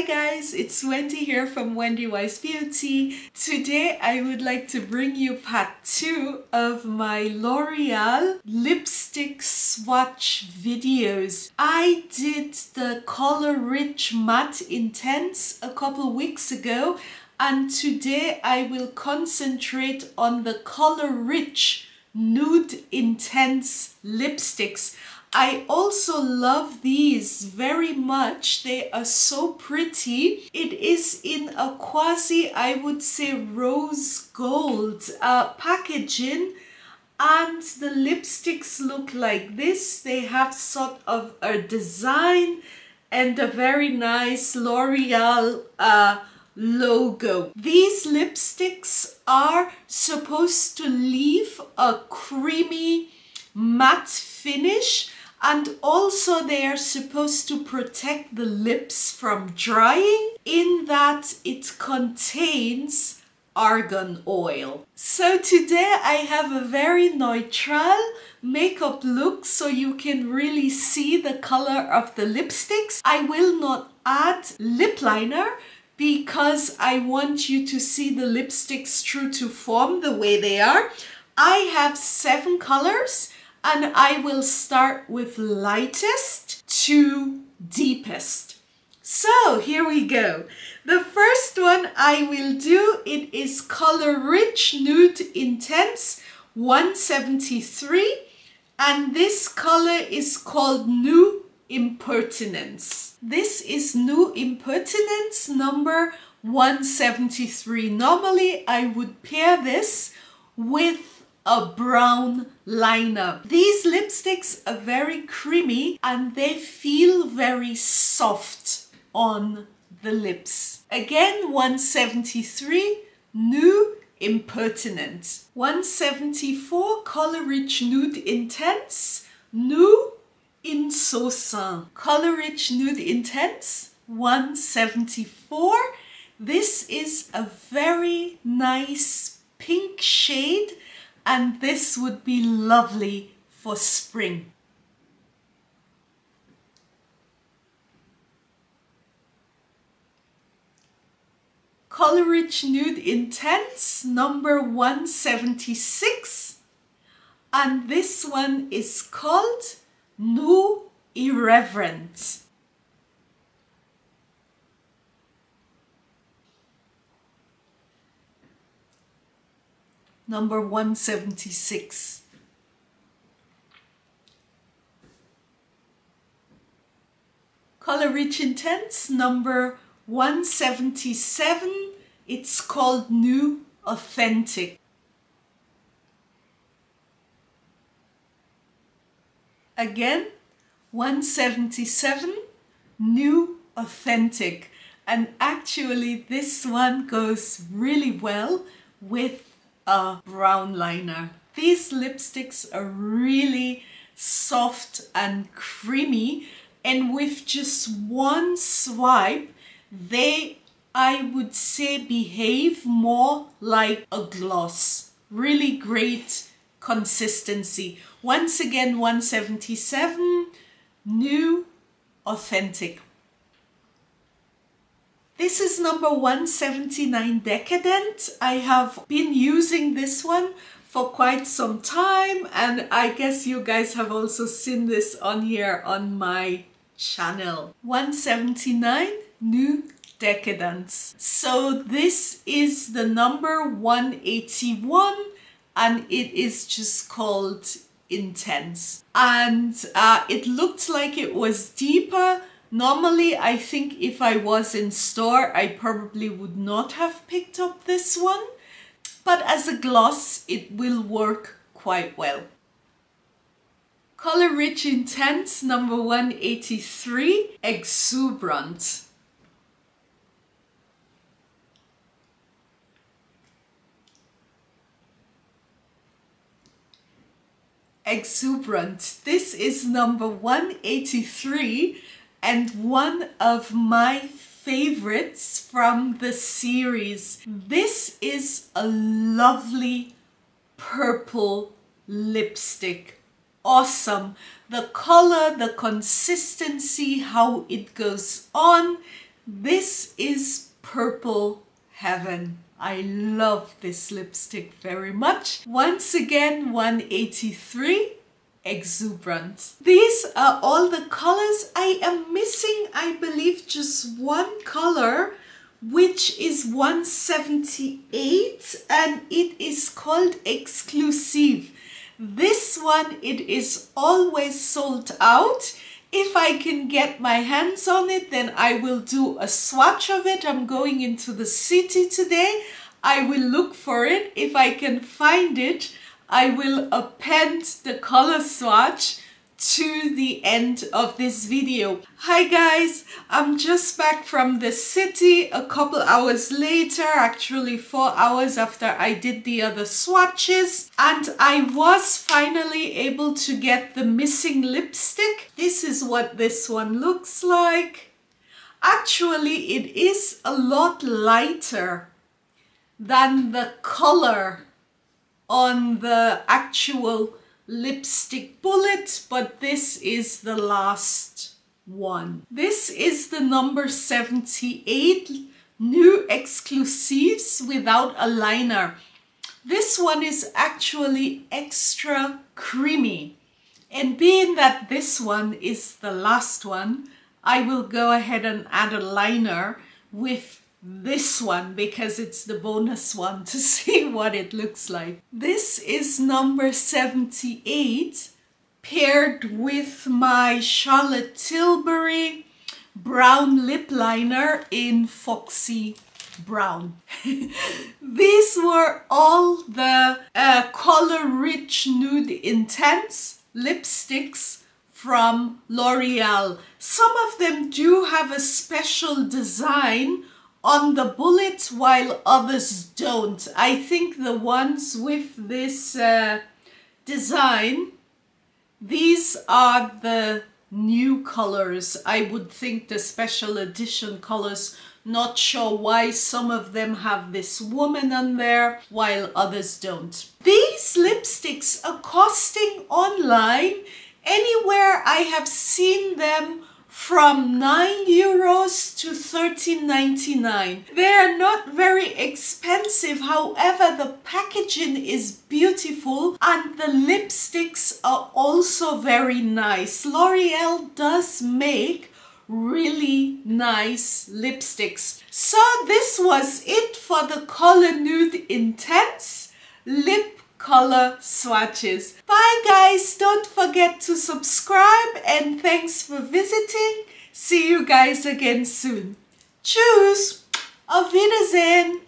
Hi guys, it's Wendy here from Wendy Wise Beauty. Today I would like to bring you part 2 of my L'Oreal lipstick swatch videos. I did the Color Riche Matte Intense a couple weeks ago, and today I will concentrate on the Color Riche Nude Intense lipsticks. I also love these very much. They are so pretty. It is in a quasi, I would say, rose gold packaging, and the lipsticks look like this. They have sort of a design and a very nice L'Oreal logo. These lipsticks are supposed to leave a creamy matte finish, and also they are supposed to protect the lips from drying in that it contains argan oil. So today I have a very neutral makeup look so you can really see the color of the lipsticks. I will not add lip liner because I want you to see the lipsticks true to form the way they are. I have 7 colors, and I will start with lightest to deepest. So here we go. The first one I will do, it is Color Riche Nude Intense 173, and this color is called Nude Impertinence. This is Nude Impertinence number 173. Normally I would pair this with a brown liner. These lipsticks are very creamy and they feel very soft on the lips. Again, 173, Nude Impertinent. 174, Color Riche Nude Intense, Nude Insouciant. Color Riche Nude Intense, 174. This is a very nice pink shade, and this would be lovely for spring. Color Riche Nude Intense number 176, and this one is called Nude Irreverent. Number 176. Color Riche Intense number 177. It's called Nude Authentic. Again, 177, Nude Authentic. And actually this one goes really well with a brown liner. These lipsticks are really soft and creamy, and with just one swipe they, I would say, behave more like a gloss. Really great consistency. Once again, 177, Nude Authentic. This is number 179, Decadent. I have been using this one for quite some time, and I guess you guys have also seen this on here on my channel. 179, Nude Decadence. So this is the number 181, and it is just called Intense. And it looked like it was deeper. Normally, I think if I was in store, I probably would not have picked up this one, but as a gloss, it will work quite well. Color Riche Intense number 183, Exuberant. Exuberant. This is number 183. And one of my favorites from the series. This is a lovely purple lipstick. Awesome. The color, the consistency, how it goes on. This is Purple Heaven. I love this lipstick very much. Once again, 183. Exuberant. These are all the colors. I am missing, I believe, just one color, which is 178, and it is called Exclusive. This one, it is always sold out. If I can get my hands on it, then I will do a swatch of it. I'm going into the city today. I will look for it. If I can find it, I will append the color swatch to the end of this video. Hi guys, I'm just back from the city a couple hours later, actually 4 hours after I did the other swatches, and I was finally able to get the missing lipstick. This is what this one looks like. Actually, it is a lot lighter than the color on the actual lipstick bullet, but this is the last one. This is the number 78, New Exclusives without a liner. This one is actually extra creamy, and being that this one is the last one, I will go ahead and add a liner with this one because it's the bonus one to see what it looks like. This is number 78 paired with my Charlotte Tilbury brown lip liner in Foxy Brown. These were all the Color Riche Nude Intense lipsticks from L'Oreal. Some of them do have a special design on the bullet while others don't. I think the ones with this design, these are the new colors. I would think the special edition colors. Not sure why some of them have this woman on there while others don't. These lipsticks are costing online anywhere I have seen them from €9 to $13.99. They are not very expensive, however the packaging is beautiful and the lipsticks are also very nice. L'Oreal does make really nice lipsticks. So this was it for the Color Nude Intense lip color swatches. Bye guys, don't forget to subscribe, and thanks for visiting. See you guys again soon. Tschüss, auf Wiedersehen.